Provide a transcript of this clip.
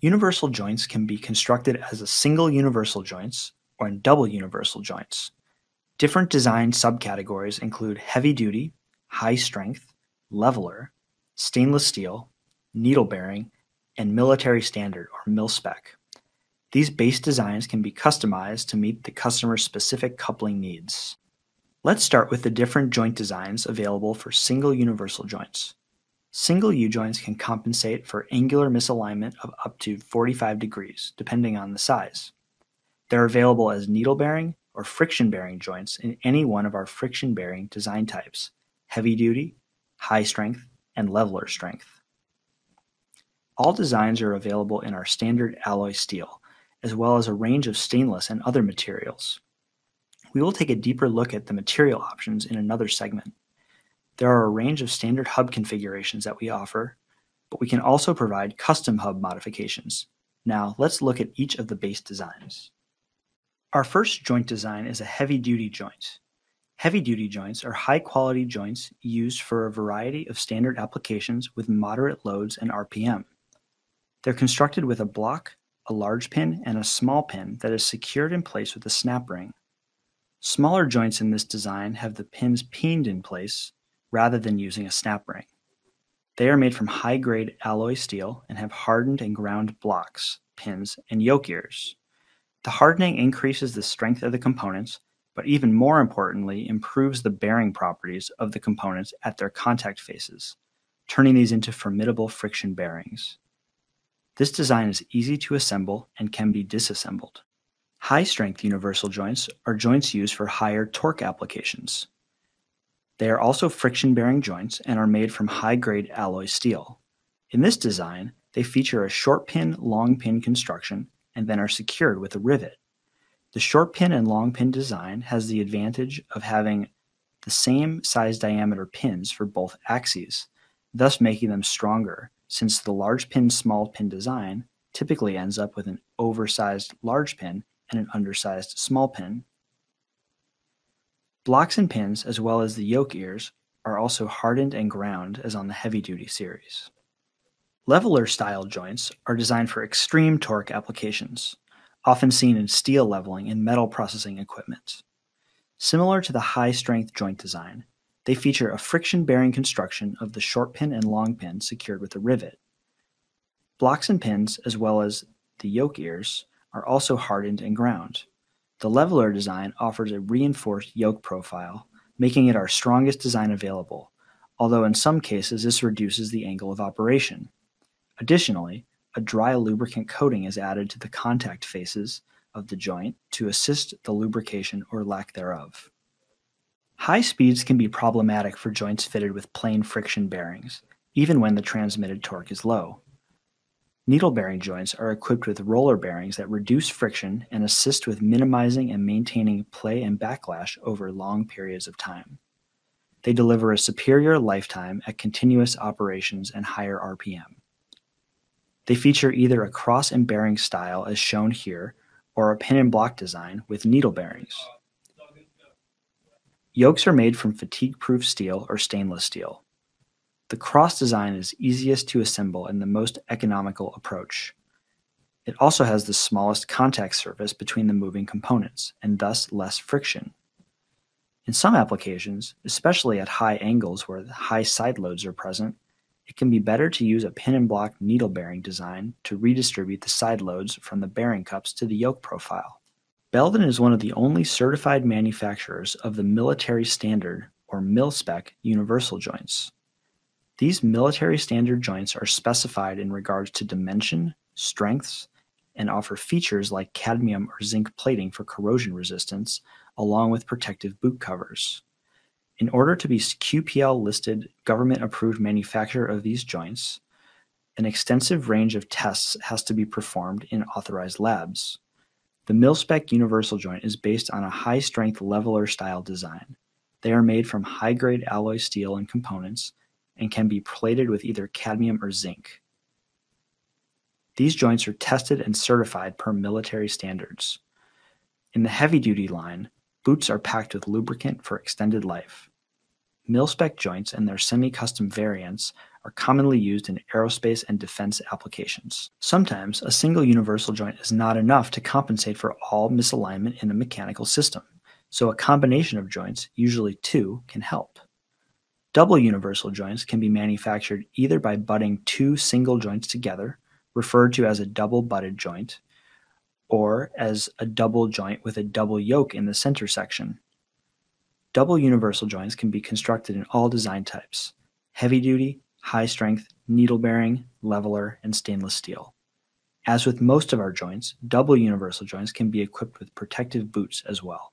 Universal joints can be constructed as a single universal joints or in double universal joints. Different design subcategories include heavy-duty, high-strength, leveler, stainless steel, needle-bearing, and military standard or mil-spec. These base designs can be customized to meet the customer's specific coupling needs. Let's start with the different joint designs available for single universal joints. Single U-joints can compensate for angular misalignment of up to 45 degrees, depending on the size. They're available as needle-bearing or friction-bearing joints in any one of our friction-bearing design types: heavy-duty, high-strength, and leveler strength. All designs are available in our standard alloy steel, as well as a range of stainless and other materials. We will take a deeper look at the material options in another segment. There are a range of standard hub configurations that we offer, but we can also provide custom hub modifications. Now let's look at each of the base designs. Our first joint design is a heavy-duty joint. Heavy-duty joints are high-quality joints used for a variety of standard applications with moderate loads and RPM. They're constructed with a block, a large pin, and a small pin that is secured in place with a snap ring. Smaller joints in this design have the pins pinned in place, rather than using a snap ring. They are made from high-grade alloy steel and have hardened and ground blocks, pins, and yoke ears. The hardening increases the strength of the components, but even more importantly, improves the bearing properties of the components at their contact faces, turning these into formidable friction bearings. This design is easy to assemble and can be disassembled. High-strength universal joints are joints used for higher torque applications. They are also friction-bearing joints and are made from high-grade alloy steel. In this design, they feature a short pin, long pin construction and then are secured with a rivet. The short pin and long pin design has the advantage of having the same size diameter pins for both axes, thus making them stronger, since the large pin, small pin design typically ends up with an oversized large pin and an undersized small pin. Blocks and pins, as well as the yoke ears, are also hardened and ground as on the heavy-duty series. Leveler-style joints are designed for extreme torque applications, often seen in steel leveling and metal processing equipment. Similar to the high-strength joint design, they feature a friction-bearing construction of the short pin and long pin secured with a rivet. Blocks and pins, as well as the yoke ears, are also hardened and ground. The leveler design offers a reinforced yoke profile, making it our strongest design available, although in some cases this reduces the angle of operation. Additionally, a dry lubricant coating is added to the contact faces of the joint to assist the lubrication or lack thereof. High speeds can be problematic for joints fitted with plain friction bearings, even when the transmitted torque is low. Needle-bearing joints are equipped with roller bearings that reduce friction and assist with minimizing and maintaining play and backlash over long periods of time. They deliver a superior lifetime at continuous operations and higher RPM. They feature either a cross and bearing style as shown here, or a pin and block design with needle bearings. Yokes are made from fatigue-proof steel or stainless steel. The cross design is easiest to assemble and the most economical approach. It also has the smallest contact surface between the moving components, and thus less friction. In some applications, especially at high angles where high side loads are present, it can be better to use a pin and block needle bearing design to redistribute the side loads from the bearing cups to the yoke profile. Belden is one of the only certified manufacturers of the military standard or mil-spec universal joints. These military standard joints are specified in regards to dimension, strengths, and offer features like cadmium or zinc plating for corrosion resistance, along with protective boot covers. In order to be QPL-listed government-approved manufacturer of these joints, an extensive range of tests has to be performed in authorized labs. The mil-spec universal joint is based on a high-strength leveler-style design. They are made from high-grade alloy steel and components, and can be plated with either cadmium or zinc. These joints are tested and certified per military standards. In the heavy-duty line, boots are packed with lubricant for extended life. Mil-spec joints and their semi-custom variants are commonly used in aerospace and defense applications. Sometimes, a single universal joint is not enough to compensate for all misalignment in a mechanical system, so a combination of joints, usually two, can help. Double universal joints can be manufactured either by butting two single joints together, referred to as a double-butted joint, or as a double joint with a double yoke in the center section. Double universal joints can be constructed in all design types: heavy-duty, high-strength, needle-bearing, leveler, and stainless steel. As with most of our joints, double universal joints can be equipped with protective boots as well.